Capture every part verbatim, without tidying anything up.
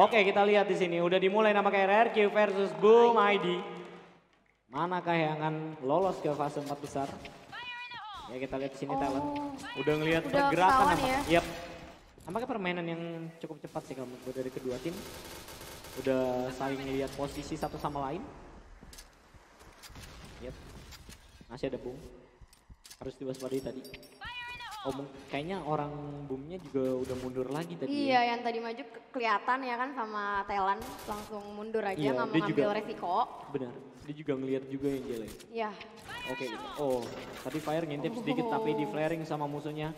Oke, kita lihat di sini udah dimulai nama R R Q versus Boom I D. Manakah yang akan lolos ke fase empat besar? Ya kita lihat di sini oh. Talon. Udah ngelihat pergerakan apa? Ya. Yep. Nampaknya permainan yang cukup cepat sih kalau menurut dari kedua tim. Udah saling lihat posisi satu sama lain. Yep. Masih ada Boom. Harus diwaspadai tadi. Oh, kayaknya orang Boomnya juga udah mundur lagi tadi. Iya, ya. Yang tadi maju ke kelihatan ya kan sama Talon langsung mundur aja nggak iya, mau ngambil juga, resiko. Benar, dia juga ngelihat juga yang jelek. Iya. Oke, okay, oh tadi Fire ngintip oh. sedikit tapi di flaring sama musuhnya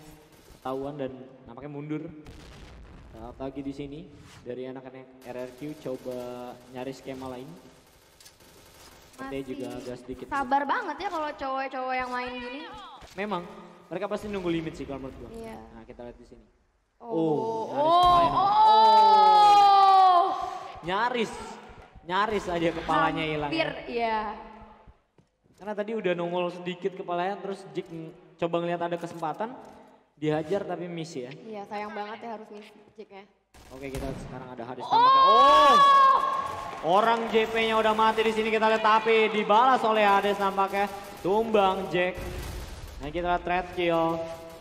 ketahuan dan nampaknya mundur. Saat lagi di sini dari anak-anak R R Q coba nyari skema lain. Masih juga agak sedikit. Sabar dulu. Banget ya kalau cowok-cowok yang main gini. Memang. Mereka pasti nunggu limit sih kalau menurut gua. Iya. Nah, kita lihat di sini. Oh, oh, oh, oh. Nyaris, nyaris aja kepalanya hilang. Hampir, iya. Karena tadi udah nongol sedikit kepalanya, terus Jack coba ngeliat ada kesempatan, dihajar tapi miss ya. Iya, sayang banget ya harus miss Jacknya. Oke, kita sekarang ada Hades. Oh. oh, orang J P-nya udah mati di sini kita lihat, tapi dibalas oleh Hades nampaknya. Tumbang Jack. Nah kita lihat threat kill,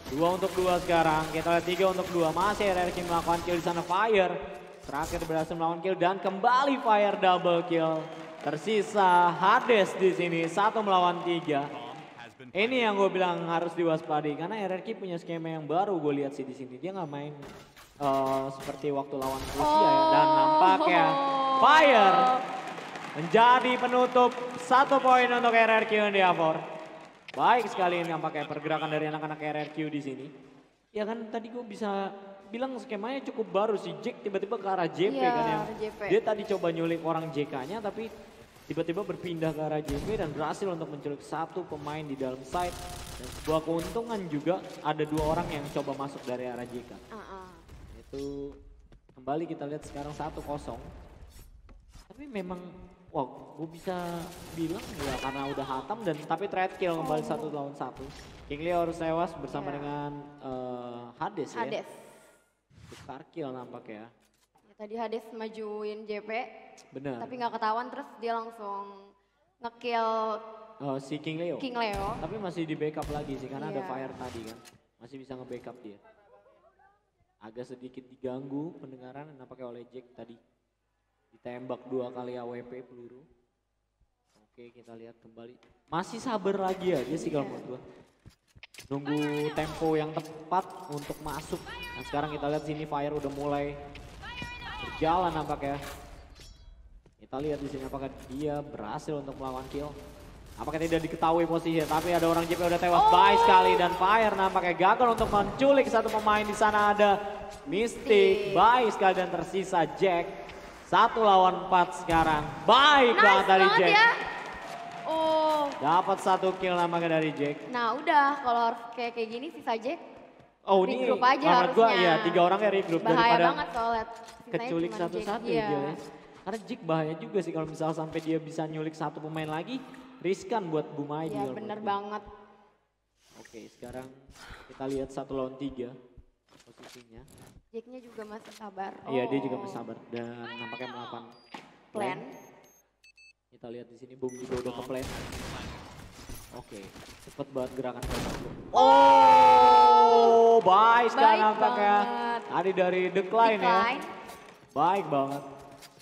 dua untuk dua sekarang, kita lihat tiga untuk dua, masih R R Q melakukan kill di sana Fire. Terakhir berhasil melakukan kill dan kembali Fire double kill. Tersisa Hades di sini, satu melawan tiga. Ini yang gue bilang harus diwaspadi, karena R R Q punya skema yang baru gue lihat sih di sini. Dia nggak main uh, seperti waktu lawan Rusia oh. ya, dan nampaknya Fire menjadi penutup satu poin untuk R R Q ENDEAVOUR. Baik sekali ini nampaknya pergerakan dari anak-anak R R Q di sini. Ya kan tadi gue bisa bilang skemanya cukup baru sih. Jack tiba-tiba ke arah J P yeah, kan ya. J P. Dia tadi coba nyulik orang J K-nya tapi tiba-tiba berpindah ke arah J P dan berhasil untuk menculik satu pemain di dalam side. Dan sebuah keuntungan juga ada dua orang yang coba masuk dari arah J K. Uh-uh. Itu kembali kita lihat sekarang satu kosong. Tapi memang... Wah, gue bisa bilang ya karena udah hatam dan tapi threat kill kembali oh. satu lawan satu. King Leo harus tewas bersama yeah. dengan uh, Hades, Hades ya. Besar kill nampaknya. Ya, tadi Hades majuin J P, bener. Tapi nggak ketahuan terus dia langsung ngekill uh, si King Leo. King Leo. Tapi masih di backup lagi sih karena yeah. ada Fire tadi kan, masih bisa nge-backup dia. Agak sedikit diganggu pendengaran nampaknya oleh Jack tadi. Ditembak dua kali A W P peluru. Oke kita lihat kembali. Masih sabar lagi aja sih kalau menurut gue. Nunggu tempo yang tepat untuk masuk. Nah sekarang kita lihat sini Fire udah mulai berjalan nampaknya. Kita lihat di sini apakah dia berhasil untuk melawan kill. Apakah tidak diketahui posisinya tapi ada orang J P udah tewas. Oh. Baik sekali dan Fire nampaknya gagal untuk menculik satu pemain. Di sana ada Mystic. Baik sekali dan tersisa Jack. Satu lawan empat sekarang. Baiklah nice dari Jack. Ya. Oh. Dapat satu kill namanya dari Jack. Nah udah kalau harus kayak kayak gini sisa Jack. Oh ini grup aja harusnya. Gua, ya, tiga orang dari grup. Bahaya daripada banget soalnya. Keculik satu-satu ya. Iya. Karena Jack bahaya juga sih kalau misalnya sampai dia bisa nyulik satu pemain lagi. Riskan buat Boom I D. Iya bener banget. Oke sekarang kita lihat satu lawan tiga. Posisinya. Jacknya juga masih sabar. Iya oh. dia juga masih sabar dan nampaknya melakukan plan. plan. Kita lihat di sini Boom juga udah ke plan. Oke, okay. Cepet banget gerakan mereka. Oh, baik sekali nampaknya. Tadi dari Decline, Decline ya. Baik banget.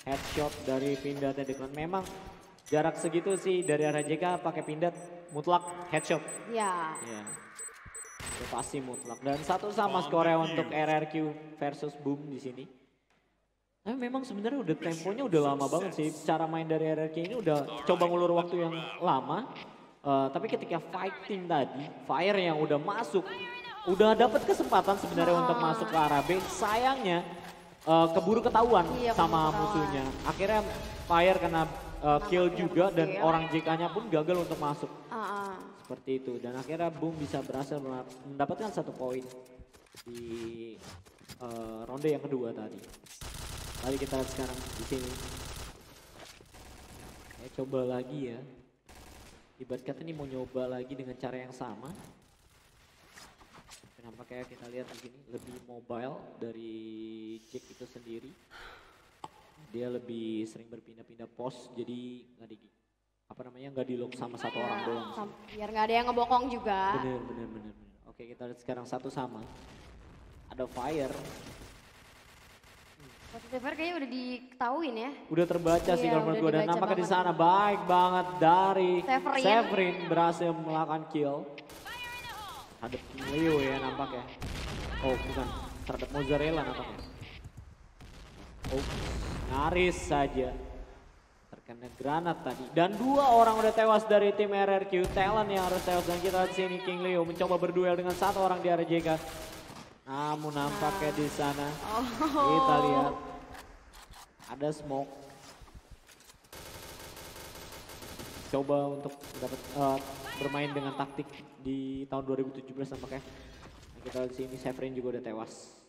Headshot dari pindahnya Decline. Memang jarak segitu sih dari arah J K pakai pindah mutlak headshot. Iya. Yeah. Pasti mutlak dan satu sama skornya untuk R R Q versus Boom di sini. Nah, memang sebenarnya udah temponya udah lama banget sih. Cara main dari R R Q ini udah coba ngulur waktu yang lama. Uh, tapi ketika fighting tadi, Fire yang udah masuk, udah dapat kesempatan sebenarnya ah. untuk masuk ke arah B. Sayangnya uh, keburu ketahuan iya, sama ketahuan. musuhnya. Akhirnya Fire kena uh, kill juga dan orang J K-nya pun gagal untuk masuk. Ah, ah. Seperti itu dan akhirnya Boom bisa berhasil mendapatkan satu poin di uh, ronde yang kedua tadi. Mari kita lihat sekarang di sini. Saya coba lagi ya. Ibarat kata ini mau nyoba lagi dengan cara yang sama. Kenapa kayak kita lihat di sini lebih mobile dari Jack itu sendiri. Dia lebih sering berpindah-pindah pos, jadi nggak di apa namanya nggak di lock sama satu orang doang. Biar nggak ada yang ngebokong juga. Bener bener bener. bener. Oke, kita lihat sekarang satu sama. Ada Fire. Fire kayaknya udah diketahuin ya. Udah terbaca sih kalau menurut gue, dan nampaknya di sana baik banget dari Severin. Severin berhasil melakukan kill. Ada King Leo ya nampaknya. Oh bukan, terhadap Mozzarella nampaknya. Oh, nyaris saja terkena granat tadi. Dan dua orang udah tewas dari tim R R Q. Talon yang harus tewas, dan kita di sini King Leo mencoba berduel dengan satu orang di R J K. Namun nampaknya di sana oh. kita lihat ada smoke. Coba untuk dapat uh, bermain dengan taktik di tahun dua ribu tujuh belas nampaknya. Nah, kita di sini Severin juga udah tewas.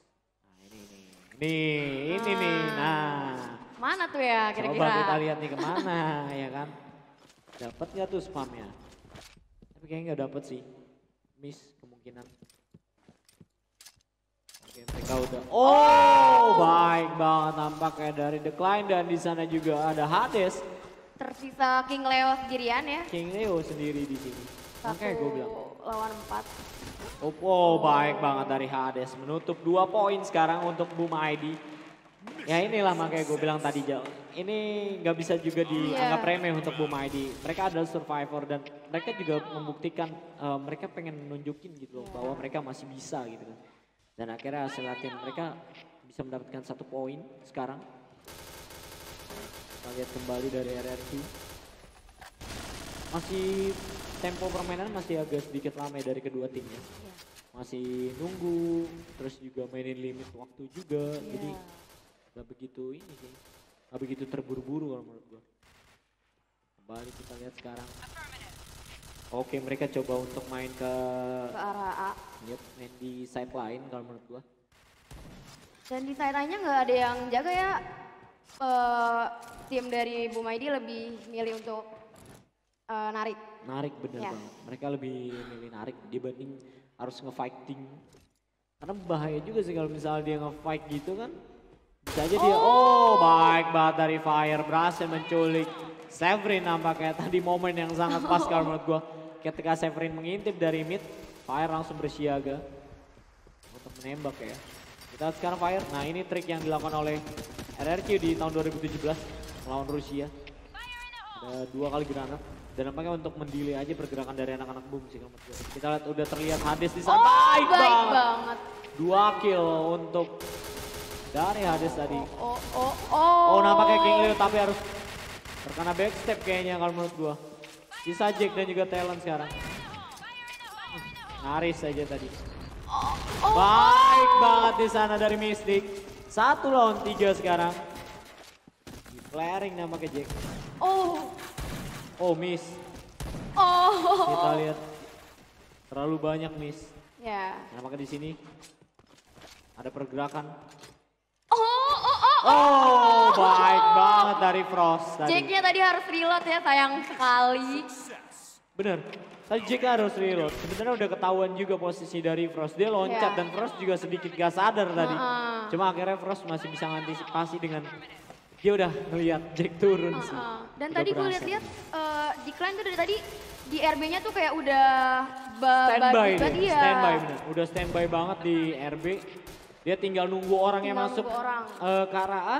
Nih, ini nih, nah. Mana tuh ya kira-kira? Coba kita lihat nih kemana, ya kan. Dapat gak tuh spamnya? Tapi kayaknya gak dapat sih. Miss kemungkinan. Oke, mereka udah. Oh, oh, baik banget nampaknya dari Decline, dan di sana juga ada Hades. Tersisa King Leo sendirian ya. King Leo sendiri di sini. Oke, gue bilang. Lawan empat. Oh, oh, baik banget dari Hades, menutup dua poin sekarang untuk Boom I D. Ya inilah makanya gue bilang tadi, Jal, ini nggak bisa juga dianggap yeah. remeh untuk Boom I D. Mereka adalah survivor, dan mereka juga membuktikan uh, mereka pengen nunjukin gitu loh, yeah. bahwa mereka masih bisa gitu. Dan akhirnya hasil latihan mereka bisa mendapatkan satu poin sekarang. Kita lihat kembali dari R R Q. Masih tempo permainan masih agak sedikit lama dari kedua timnya. Yeah. Masih nunggu, terus juga mainin limit waktu juga. Yeah. Jadi gak begitu ini sih, gak begitu terburu-buru kalau menurut gue. Kembali kita lihat sekarang. Oke, mereka coba untuk main ke, ke arah A. Yep, main di side lain kalau menurut gue. Dan di side lainnya gak ada yang jaga ya. Uh, tim dari Boom I D lebih milih untuk Uh, narik. Narik bener yeah. banget. Mereka lebih milih narik dibanding harus nge-fighting. Karena bahaya juga sih kalau misalnya dia nge-fight gitu kan. Bisa aja oh. dia, oh baik banget dari Fire. Berhasil menculik Severin nampaknya. Tadi momen yang sangat pas oh. kalau menurut gue. Ketika Severin mengintip dari mid, Fire langsung bersiaga untuk menembak ya. Kita lihat sekarang Fire. Nah ini trik yang dilakukan oleh R R Q di tahun dua ribu tujuh belas melawan Rusia. Ada dua kali granat. Dan nampaknya untuk mendelay aja pergerakan dari anak-anak Boom sih. Kita lihat udah terlihat Hades di sana. Oh, baik, baik banget. banget. Dua kill untuk dari Hades oh, tadi. Oh, oh, oh. Oh, nampaknya King Leo tapi harus terkena backstep kayaknya kalau menurut gua. Sisa Jack dan juga Talon sekarang. Nyaris saja tadi. Oh, oh, baik oh. banget di sana dari Mystic. Satu lawan tiga sekarang. Di flaring nampaknya Jack. Oh. Oh miss, oh. kita lihat terlalu banyak miss. Ya. Yeah. Nampaknya di sini ada pergerakan. Oh, oh, oh, oh. Oh, baik oh. banget dari Frost. Jacknya tadi harus reload ya, sayang sekali. Bener, tadi Jack harus reload. Sebenarnya udah ketahuan juga posisi dari Frost. Dia loncat yeah. dan Frost juga sedikit gak sadar tadi. Uh-uh. Cuma akhirnya Frost masih bisa mengantisipasi dengan dia udah ngeliat Jack turun uh, uh. sih. Dan udah tadi gue lihat-lihat uh, Decline tuh dari tadi di R B-nya tuh kayak udah standby dia. dia. Standby bener. Udah standby banget di R B. Dia tinggal nunggu orang tinggal yang masuk orang. Uh, ke arah A,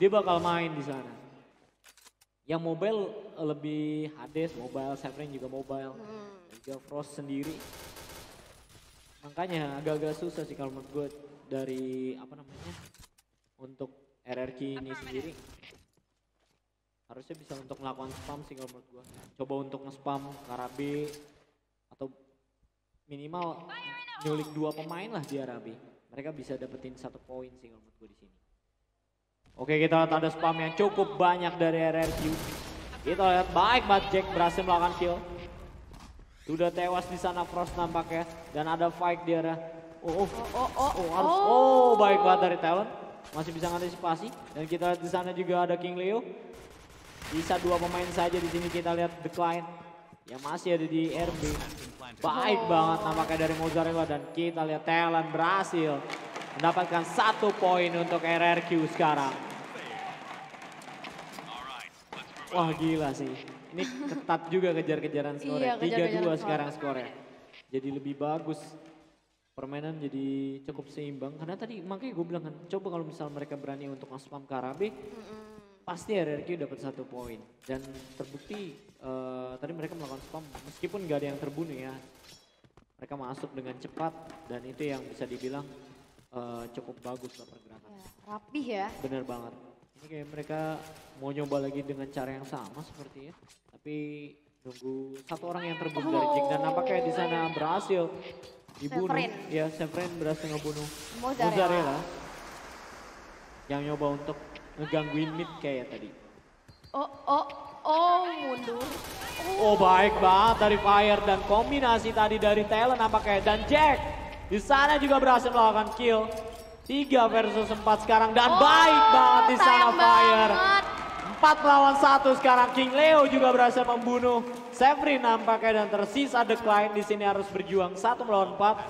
dia bakal main di sana. Yang mobile lebih Hades, mobile, Severin juga mobile. Hmm. Juga Frost sendiri. Makanya agak-agak susah sih kalau menurut gue dari apa namanya untuk R R Q ini sendiri harusnya bisa untuk melakukan spam sih kalau menurut gue. Coba untuk nge-spam Arabi atau minimal nyulik dua pemain lah di Arabi. Mereka bisa dapetin satu poin sih kalau menurut gue di sini. Oke, kita lihat ada spam yang cukup banyak dari R R Q. Kita lihat baik banget Jack berhasil melakukan kill. Sudah tewas di sana Frost nampaknya, dan ada fight di arah. Oh oh oh oh oh, harus, oh. oh baik banget dari Talon. Masih bisa antisipasi, dan kita lihat di sana juga ada King Leo. Bisa dua pemain saja di sini. Kita lihat The Client yang masih ada di R B. Baik oh. banget nampaknya dari Mozzarella, dan kita lihat Talon berhasil mendapatkan satu poin untuk R R Q sekarang. Wah gila sih. Ini ketat juga kejar-kejaran skornya. tiga dua iya, kejar sekarang skornya. Jadi lebih bagus. Permainan jadi cukup seimbang. Karena tadi makanya gue bilang kan, coba kalau misal mereka berani untuk nge-spam ke Arabi, mm-hmm. pasti R R Q dapat satu poin. Dan terbukti uh, tadi mereka melakukan spam meskipun gak ada yang terbunuh ya. Mereka masuk dengan cepat dan itu yang bisa dibilang uh, cukup bagus lah pergerakan. Ya, rapih ya. Bener banget. Ini kayak mereka mau nyoba lagi dengan cara yang sama seperti ya. Tapi nunggu satu orang yang terbunuh oh. dari Jack dan nampaknya di sana berhasil dibunuh. Severin. Ya, Severin berhasil ngebunuh Mozzarella. Mozzarella. Yang nyoba untuk ngegangguin mid kayak tadi. Oh, oh, oh mundur. Oh, oh baik banget dari Fire dan kombinasi tadi dari Talon nampaknya. Dan Jack di sana juga berhasil melakukan kill. tiga versus empat sekarang dan oh, baik banget di sana Fire. empat lawan satu sekarang King Leo juga berhasil membunuh Severin nampaknya dan tersisa Decline di sini harus berjuang satu melawan empat.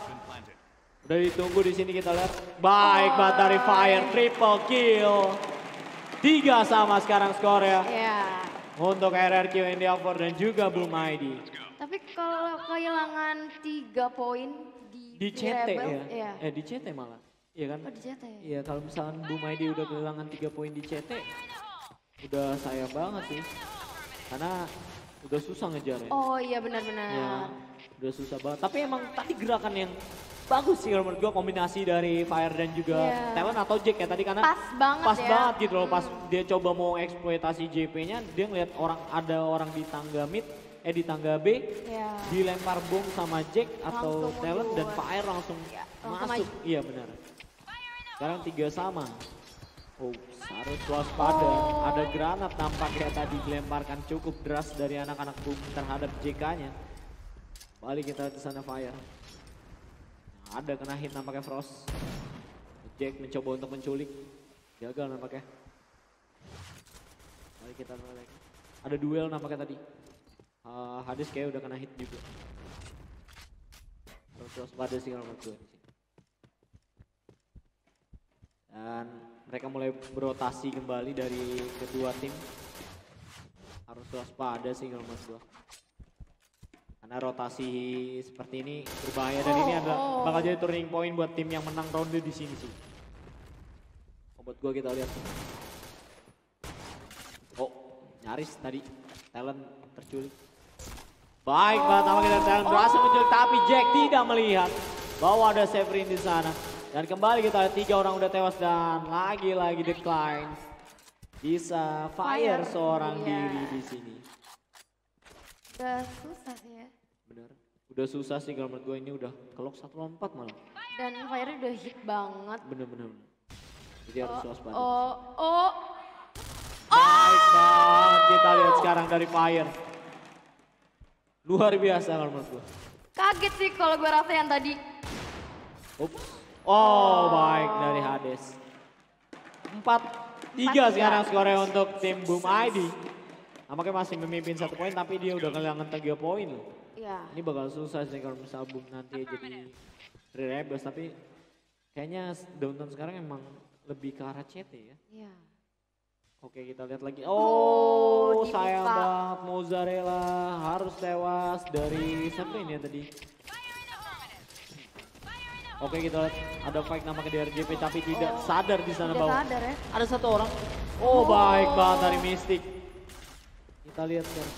Udah ditunggu di sini kita lihat. Baik oh. banget dari Fire triple kill. tiga sama sekarang skor ya. Yeah. Untuk R R Q ENDEAVOUR dan juga Boom I D. Tapi kalau kehilangan tiga poin di, di C T di Rebel, ya. ya. Eh di C T malah. Iya kan? Oh, di C T ya. Iya, kalau misalkan Boom I D udah kehilangan tiga poin di C T, udah sayang banget sih. Karena udah susah ngejar ya. Oh iya benar-benar. Ya, udah susah banget. Tapi emang tadi gerakan yang bagus sih menurut gue, kombinasi dari Fire dan juga yeah. Talon atau Jack ya tadi karena pas banget, pas ya. banget gitu loh. Pas hmm. dia coba mau eksploitasi J P-nya, dia ngeliat orang ada orang di tangga mid, eh di tangga B, yeah. dilempar bom sama Jack atau langsung Talon mundur. Dan Fire langsung yeah. masuk. Oh, iya benar. Sekarang tiga sama. Oh, harus waspada. Oh. Ada granat nampaknya tadi dilemparkan cukup deras dari anak-anak Boom terhadap J K-nya. Balik kita ke sana Fire. Nah, ada kena hit nampaknya Frost. Jack mencoba untuk menculik. Gagal nampaknya. Balik kita balik. Ada duel nampaknya tadi. Uh, Hades kayak udah kena hit juga. Terus waspada sih kalau menurut gue. Dan mereka mulai berotasi kembali dari kedua tim. Harus waspada sih kalau menurut gua. Karena rotasi seperti ini berbahaya dan oh, ini adalah oh. bakal jadi turning point buat tim yang menang ronde di sini sih. Oh, buat gua kita lihat. Oh, nyaris tadi Talon terculik. Baik banget sama kita Talon berhasil menculik tapi Jack tidak melihat bahwa ada Severin di sana. Dan kembali kita ada tiga orang udah tewas dan lagi-lagi Decline. Bisa Fire, Fire seorang iya. diri di sini. Udah susah sih ya. Bener. Udah susah sih kalau menurut gue ini udah kelok satu lawan empat malah. Dan Fire udah hit banget. Bener-bener. Jadi oh, harus waspada. Oh, oh, oh. Baik banget kita lihat sekarang dari Fire. Luar biasa kalau menurut gue. Kaget sih kalau gue rasa yang tadi. Ups. Oh, oh baik dari Hades. empat tiga sekarang skornya untuk tim Boom I D. Nampaknya masih memimpin satu poin tapi dia udah kehilangan tiga poin. Yeah. Ini bakal susah sih kalau misal Boom nanti jadi three rebels tapi kayaknya downtown sekarang emang lebih ke arah C T ya. Yeah. Oke kita lihat lagi. Oh, oh sayang banget Mozzarella harus tewas dari Severin ya tadi. Oke kita lihat ada fight namanya di R G P tapi tidak oh, sadar di sana bawah. Sadar, ya? Ada satu orang. Oh, oh. baik banget dari Mystic. Kita lihat kan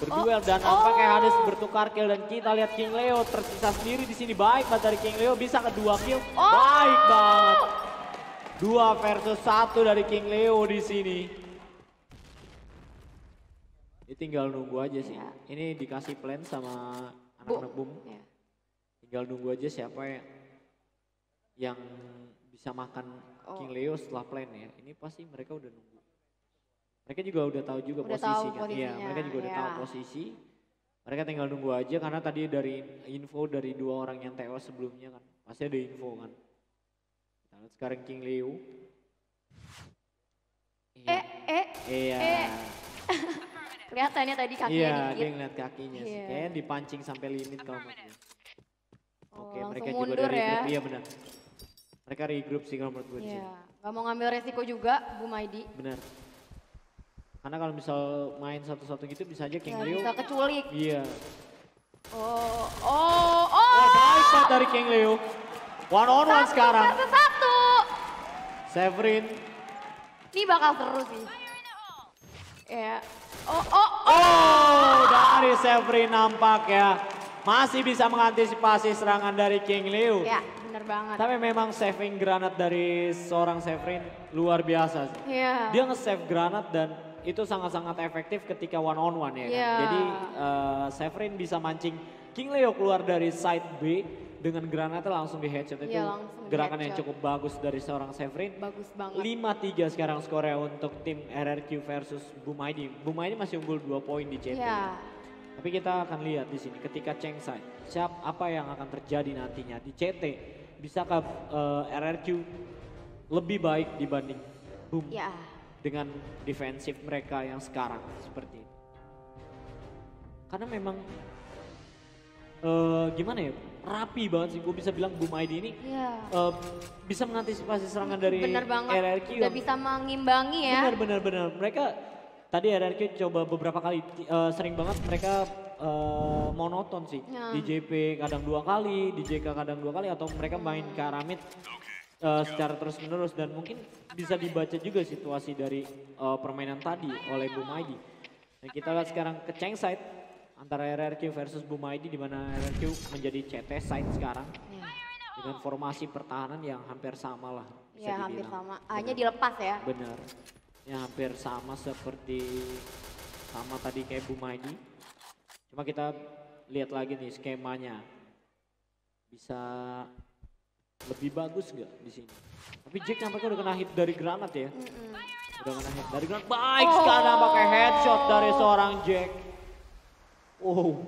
berduel oh. dan nampaknya oh. Hades bertukar kill dan kita lihat King Leo tersisa sendiri di sini. Baik banget dari King Leo bisa kedua kill. Oh. Baik banget. dua versus satu dari King Leo di sini. Ini tinggal nunggu aja sih. Yeah. Ini dikasih plan sama anak-anak Boom. Yeah. Tinggal nunggu aja siapa yang yang bisa makan oh. King Leo setelah plan ya. Ini pasti mereka udah nunggu. Mereka juga udah tahu juga udah posisi tahu kan. Iya, mereka juga ya. udah tahu posisi. Mereka tinggal nunggu aja karena tadi dari info dari dua orang yang T O sebelumnya kan. Pasti ada info kan. Kita lihat sekarang King Leo. Eh, eh, iya. eh. Kelihatannya tadi kakinya iya, dikit. Iya, dia ngeliat kakinya yeah. sih. Kayaknya dipancing sampai limit kalau menurut. Oke, oh, mereka juga dari ya. grup, iya benar. Mereka regroup sih kalau menurut gue. Iya, gak mau ngambil resiko juga, Boom I D. Benar. Karena kalau misal main satu-satu gitu bisa aja King Leo. Ya, bisa keculik. Iya. Oh, oh, oh. Oh, baik banget dari King Leo. One on one sekarang. Satu satu. Severin. Ini bakal seru sih. Ya. Oh, oh, oh. Oh, dari Severin nampak ya. Masih bisa mengantisipasi serangan dari King Leo. Ya, bener banget. Tapi memang saving granat dari seorang Severin luar biasa sih. Ya. Dia nge-save granat dan itu sangat-sangat efektif ketika one on one ya kan. Ya. Jadi uh, Severin bisa mancing King Leo keluar dari side B dengan granatnya langsung di headshot. Ya, itu gerakan headshot yang cukup bagus dari seorang Severin. Bagus banget. lima tiga sekarang skornya untuk tim R R Q versus Boom I D. Boom I D masih unggul dua poin di C T. Ya. Tapi kita akan lihat di sini ketika Cengsai, siap apa yang akan terjadi nantinya di C T. Bisakah uh, R R Q lebih baik dibanding Boom ya, dengan defensif mereka yang sekarang seperti ini? Karena memang uh, gimana ya, rapi banget sih. Gue bisa bilang Boom I D ini ya, uh, bisa mengantisipasi serangan dari R R Q. Udah yang bisa mengimbangi ya. Benar-benar mereka. Tadi R R Q coba beberapa kali, uh, sering banget mereka uh, monoton sih. Ya. Di J P kadang dua kali, di J K kadang dua kali, atau mereka main ke arah mid uh, secara terus menerus. Dan mungkin bisa dibaca juga situasi dari uh, permainan tadi oleh Boom I D. Dan kita lihat sekarang ke Cheng side antara R R Q versus Boom I D, di mana R R Q menjadi C T side sekarang. Ya. Dengan formasi pertahanan yang hampir sama lah. Iya, hampir sama, hanya dilepas ya. Benar. Ya, hampir sama seperti sama tadi kayak Boom I D. Cuma kita lihat lagi nih skemanya. Bisa lebih bagus nggak di sini? Tapi Jack nampaknya udah kena hit dari granat ya. Mm-mm. Udah kena hit dari granat. Baik oh, sekali pakai headshot dari seorang Jack. Wow.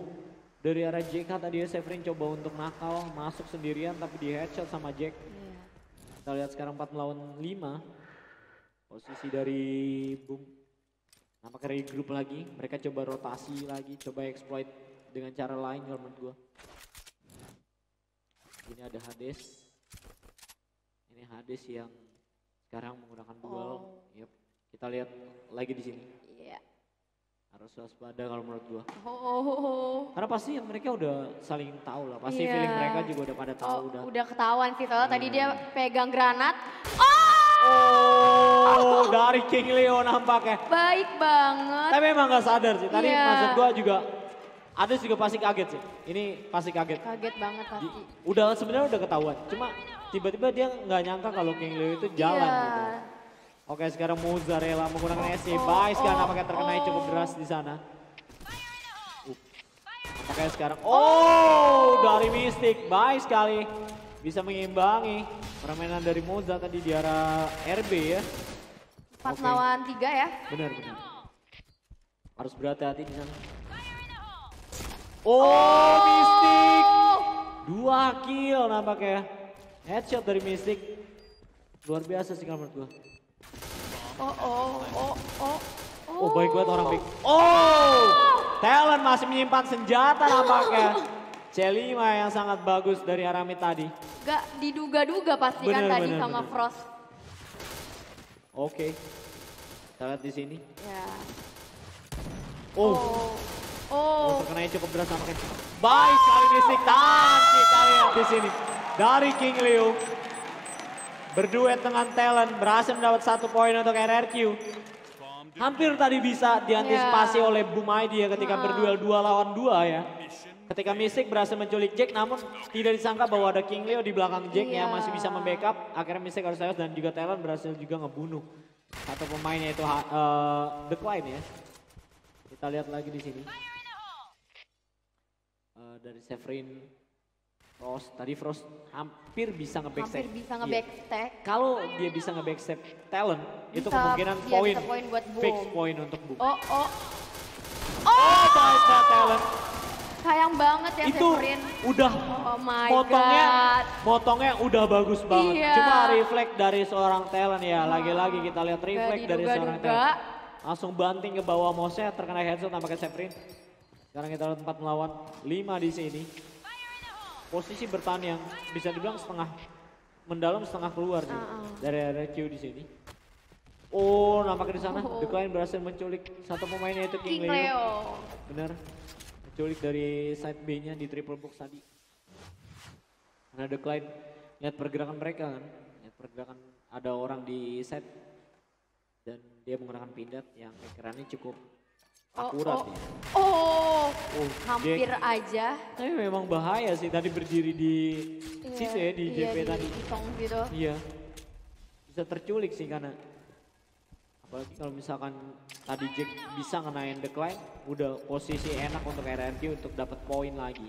Dari arah J K tadi ya Severin coba untuk nakal, masuk sendirian tapi di headshot sama Jack. Yeah. Kita lihat sekarang empat melawan lima. Posisi dari Boom, nampaknya regroup lagi, mereka coba rotasi lagi, coba exploit dengan cara lain kalau menurut gue. Ini ada Hades, ini Hades yang sekarang menggunakan dual, oh. Yep. Kita lihat lagi di sini. Yeah. Harus waspada kalau menurut gue. Oh, oh, oh. Karena pasti mereka udah saling tahu lah, pasti yeah, feeling mereka juga udah pada tahu. Oh, udah. udah ketahuan sih soalnya yeah, tadi dia pegang granat. Oh! Oh! Oh, dari King Leo nampaknya. Baik banget. Tapi emang gak sadar sih. Tadi yeah, maksud gue juga, Hades juga pasti kaget sih. Ini pasti kaget. Kaget banget pasti. Di, udah sebenarnya udah ketahuan. Cuma tiba-tiba dia gak nyangka kalau King Leo itu jalan yeah, gitu. Oke, sekarang Mozzarella menggunakan S C. Oh, Baik, sekarang oh, nampaknya terkena oh, cukup deras di sana. Uh. Oke, sekarang. Oh, oh, dari Mystic. Baik sekali. Bisa mengimbangi permainan dari Moza tadi di arah R B ya. empat lawan tiga ya. Benar, benar. Harus berhati-hati di sana. Oh, oh, Mystic. Dua kill nampaknya. Headshot dari Mystic. Luar biasa sih kalau menurut gua. Oh, oh, oh, oh. Oh, oh baik banget orang big. Oh, oh. Talon masih menyimpan senjata nampaknya. C lima yang sangat bagus dari Aramid tadi. Gak diduga-duga pasti bener, kan tadi bener, sama bener. Frost. Oke, kita lihat di sini. Ya. Oh, oh, oh. Terkenanya cukup deras sama Ken. Baik sekali oh, Mystic. Dan kita lihat di sini dari King Leo berduet dengan Talon berhasil mendapat satu poin untuk R R Q. Hampir tadi bisa diantisipasi ya, oleh Boom I D ya ketika nah, berduel dua lawan dua ya. Ketika Mystic berhasil menculik Jack, namun tidak disangka bahwa ada King Leo di belakang Jack yeah, ya masih bisa membackup. Akhirnya Mystic harus serius dan juga Talon berhasil juga ngebunuh satu pemain yaitu uh, Decline ya. Kita lihat lagi di sini uh, dari Severin, Frost. Tadi Frost hampir bisa ngebackstep. Hampir bisa ngebackstep. Yeah. Kalau dia bisa ngebackstep Talon, itu kemungkinan poin, fix poin untuk Boom. Oh oh oh, oh baiklah Talon. Sayang banget ya itu Severin. Udah oh potongnya, potongnya udah bagus banget. Iya. Cuma refleks dari seorang Talon ya. Lagi-lagi kita lihat refleks dari seorang Talon. Langsung banting ke bawah Mose, terkena headshot nampaknya Severin. Sekarang kita lihat empat melawan lima di sini. Posisi bertahan yang bisa dibilang setengah mendalam setengah keluar uh -uh. dari R R Q di sini. Oh, nampaknya di sana. Oh. The Client berhasil menculik satu pemainnya itu King, King Leo. Leo. Benar. Menculik dari side B-nya di triple box tadi. Karena The Client lihat pergerakan mereka kan. Lihat pergerakan ada orang di side dan dia menggunakan pindad yang kekirannya cukup akurat. Oh, oh, oh. oh hampir Jack. Aja. Tapi memang bahaya sih tadi berdiri di yeah, sisi ya, di yeah, J P di, tadi. Di gitu. Iya, bisa terculik sih karena apalagi kalau misalkan tadi Jack bisa ngenain The Client, udah posisi enak untuk R R Q untuk dapat poin lagi.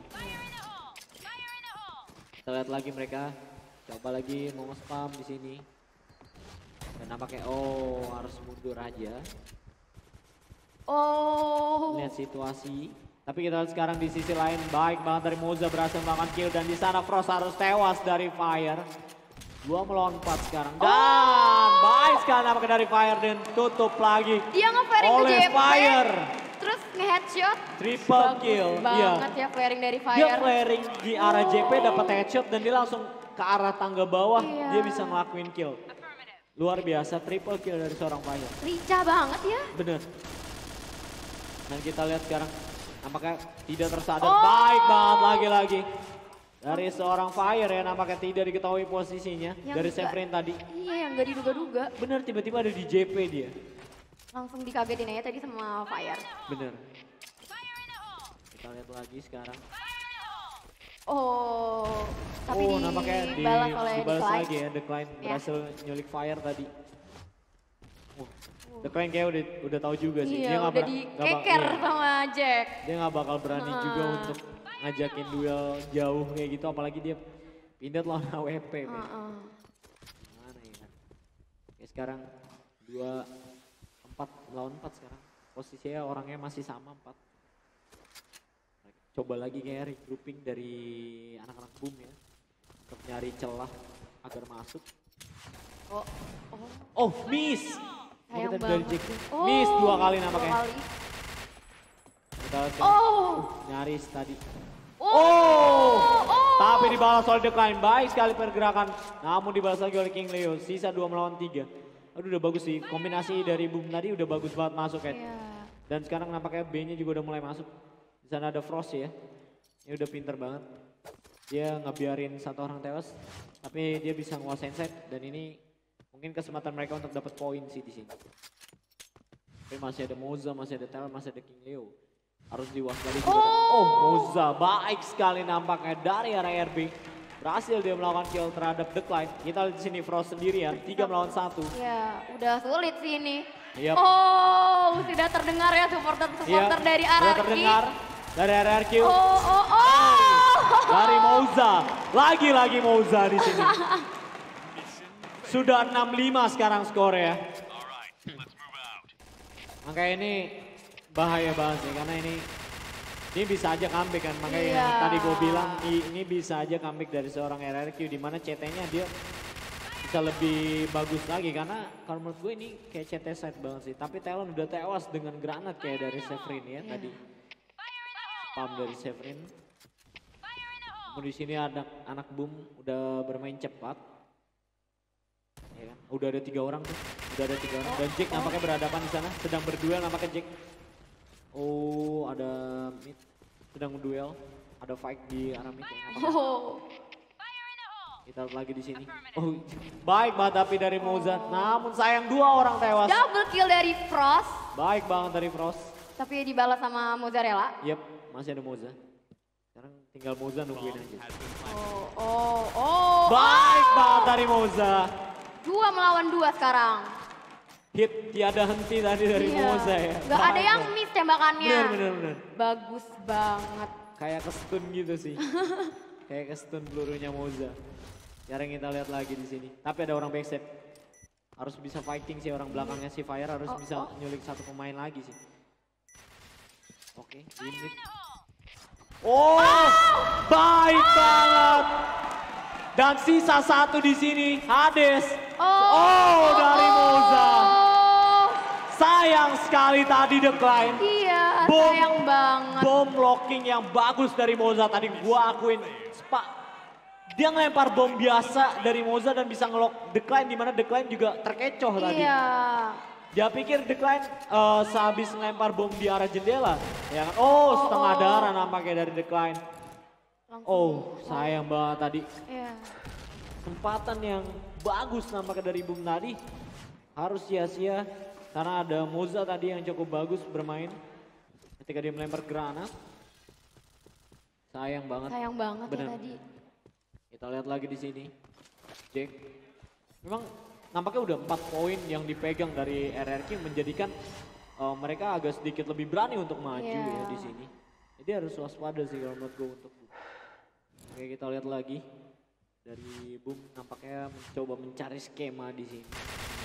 Kita lihat lagi mereka, coba lagi mau nge-spam di sini. Dan nampaknya oh harus mundur aja. Oh. Lihat situasi. Tapi kita lihat sekarang di sisi lain baik banget dari Moza berhasil makan kill dan di sana Frost harus tewas dari Fire. Dua melawan empat sekarang. Dan oh. baik sekali nampaknya dari Fire dan tutup lagi. Dia nge-fairing ke J P. Fire. Terus nge-headshot. Triple bagus kill. Banget ya, ya fairing dari Fire. Dia fairing di arah oh. J P dapat headshot dan dia langsung ke arah tangga bawah. Yeah. Dia bisa ngelakuin kill. Luar biasa triple kill dari seorang Fire. Lincah banget ya. Bener. Dan kita lihat sekarang, nampaknya tidak tersadar, oh. baik banget lagi-lagi. Dari seorang Fire ya, nampaknya tidak diketahui posisinya. Yang dari Severin tadi. Iya, yang gak diduga-duga. Bener, tiba-tiba ada di J P dia. Langsung dikagetin aja tadi sama Fire. Bener. Kita lihat lagi sekarang. Oh, tapi oh, nampaknya dibalas oleh dibalas lagi ya, Decline yeah. berhasil nyulik Fire tadi. Oh. The Client kayak udah, udah tahu juga sih, iya, dia nggak dikeker iya. sama Jack. Dia nggak bakal berani uh. juga untuk ngajakin duel jauh kayak gitu, apalagi dia pindah lawan A W P. Uh -uh. Mana ya? Oke, sekarang dua empat lawan empat sekarang. Posisinya orangnya masih sama empat. Coba lagi kayak regrouping dari anak-anak Boom ya, untuk nyari celah agar masuk. Oh, oh, oh miss. Sayang banget. Oh, miss dua kali nampaknya. Dua kali. Kita oh. uh, nyaris tadi. Oh. Oh. oh. Tapi dibalas oleh Decline. Baik sekali pergerakan. Namun dibalas lagi oleh King Leo. Sisa dua melawan tiga. Aduh udah bagus sih. Kombinasi dari Boom tadi udah bagus banget masuk kan. Yeah. Dan sekarang nampaknya B-nya juga udah mulai masuk. Di sana ada Frost ya. Ini udah pinter banget. Dia ngebiarin satu orang tewas. Tapi dia bisa nguasain set. Dan ini mungkin kesempatan mereka untuk dapat poin sih di sini. Tapi masih ada Moza, masih ada Talon, masih ada King Leo. Harus diwaspadai juga. Oh, oh Moza baik sekali nampaknya dari arah R B. Berhasil dia melawan kill terhadap Decline. Kita lihat di sini Frost sendirian, tiga melawan satu. Ya, udah sulit sih ini. Yep. Oh, sudah terdengar ya supporter-supporter yep. dari R R Q. Sudah terdengar dari R R Q. Oh, oh, oh. Dari Moza, lagi-lagi Moza di sini. Sudah enam lima sekarang skor ya. Makanya ini bahaya banget sih karena ini ini bisa aja comeback kan. Makanya yeah. yang tadi gue bilang ini bisa aja comeback dari seorang R R Q di mana C T-nya dia bisa lebih bagus lagi karena kalau menurut gue ini kayak C T side banget sih. Tapi Talon udah tewas dengan granat kayak dari Severin ya yeah. tadi. Spam dari Severin. Kemudian di sini ada anak Boom udah bermain cepat. Ya, udah ada tiga orang tuh, udah ada tiga orang. Dan Jack oh. nampaknya berhadapan di sana, sedang berduel nampaknya Jack. Oh, ada mid, sedang duel, ada fight di arah mid. Oh. Kita lagi di sini. Oh, baik banget tapi dari Moza. Oh. Namun sayang dua orang tewas. Double kill dari Frost. Baik banget dari Frost. Tapi dibalas sama Mozzarella. Yep, masih ada Moza. Sekarang tinggal Moza nungguin aja. Oh, oh, oh. Baik oh. banget dari Moza. Dua melawan dua sekarang. Hit tiada henti tadi dari iya. Moza ya. Gak ada yang miss tembakannya. Bener, bener, bener. Bagus banget. Kayak ke-stun gitu sih. Kayak ke-stun pelurunya Moza. Jarang kita lihat lagi di sini. Tapi ada orang backstep. Harus bisa fighting sih orang belakangnya si Fire. Harus oh, bisa oh. nyulik satu pemain lagi sih. Oke, ini. Oh, oh, baik oh. banget. Dan sisa satu di sini, Hades. Oh, oh dari Moza. Oh. Sayang sekali tadi Decline. Iya, bom, sayang banget. Bom blocking yang bagus dari Moza tadi. Gua akuin, spa, Dia ngelempar bom biasa dari Moza dan bisa ngelock Decline, dimana Decline juga terkecoh tadi. Iya. Dia pikir Decline uh, sehabis ngelempar bom di arah jendela. Ya kan? Oh, oh setengah oh. darah nampaknya dari Decline. Langsung. Oh sayang banget tadi. Iya. Kesempatan yang bagus nampaknya dari Boom tadi. Harus sia-sia karena ada Moza tadi yang cukup bagus bermain. Ketika dia melempar granat. Sayang banget. Sayang banget ya tadi. Kita lihat lagi di sini. Jack. Memang nampaknya udah empat poin yang dipegang dari R R Q menjadikan uh, mereka agak sedikit lebih berani untuk maju yeah. ya di sini. Jadi harus waspada sih kalau menurut gue untuk Boom. Oke, kita lihat lagi. Dari Boom nampaknya mencoba mencari skema di sini.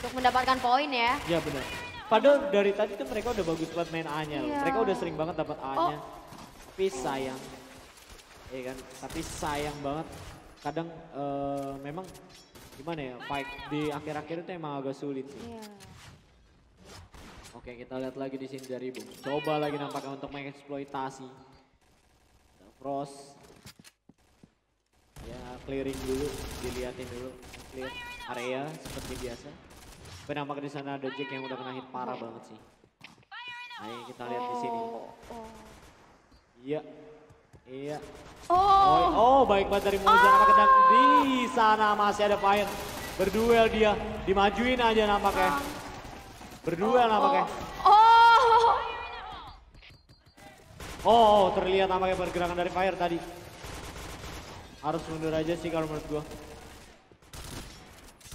Untuk mendapatkan poin ya. Iya benar. Padahal dari tadi tuh mereka udah bagus buat main A-nya yeah. loh. Mereka udah sering banget dapat A-nya. Oh. Tapi sayang. Iya kan, tapi sayang banget. Kadang uh, memang gimana ya, fight di akhir-akhir itu emang agak sulit sih. Yeah. Oke, kita lihat lagi di sini dari Boom. Coba lagi nampaknya untuk mengeksploitasi. Frost. Ya, clearing dulu, dilihatin dulu. Clear area seperti biasa. Tapi nampaknya di sana ada Jack yang udah kena hit parah oh. banget sih. Ayo kita lihat oh. di sini. Iya. Oh. Iya. Oh. Oh, baik banget dari Moza nampaknya dan di sana masih ada Fire. Berduel dia, dimajuin aja nampaknya. Berduel nampaknya. Oh. Oh, oh terlihat nampaknya pergerakan dari Fire tadi. Harus mundur aja sih kalau menurut gua.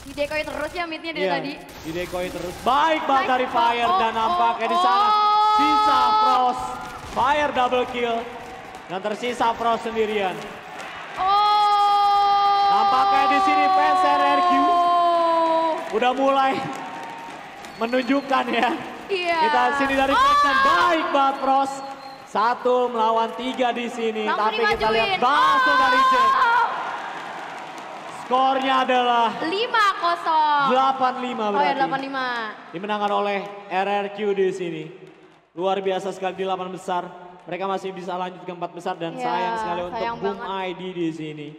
Didekoi terus ya mid-nya dari yeah, tadi. Didekoi terus. Baik banget dari Fire oh, dan nampaknya oh, di sana oh. sisa Frost. Fire double kill. Dan tersisa Frost sendirian. Oh. Nampaknya di sini fans R R Q udah mulai menunjukkan ya. Iya. Kita sini dari oh. fans baik banget Frost. Satu melawan tiga di sini. Langsung tapi dimajuin. Kita lihat langsung oh. dari Jack. Skornya adalah lima kosong. delapan lima berarti. Oh ya delapan lima. Dimenangkan oleh R R Q di sini. Luar biasa sekali di delapan besar. Mereka masih bisa lanjut ke empat besar dan yeah, sayang sekali untuk sayang Boom banget. I D di sini.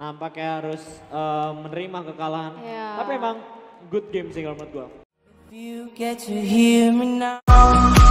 Nampaknya harus uh, menerima kekalahan. Yeah. Tapi emang good game sih kalau menurut gue.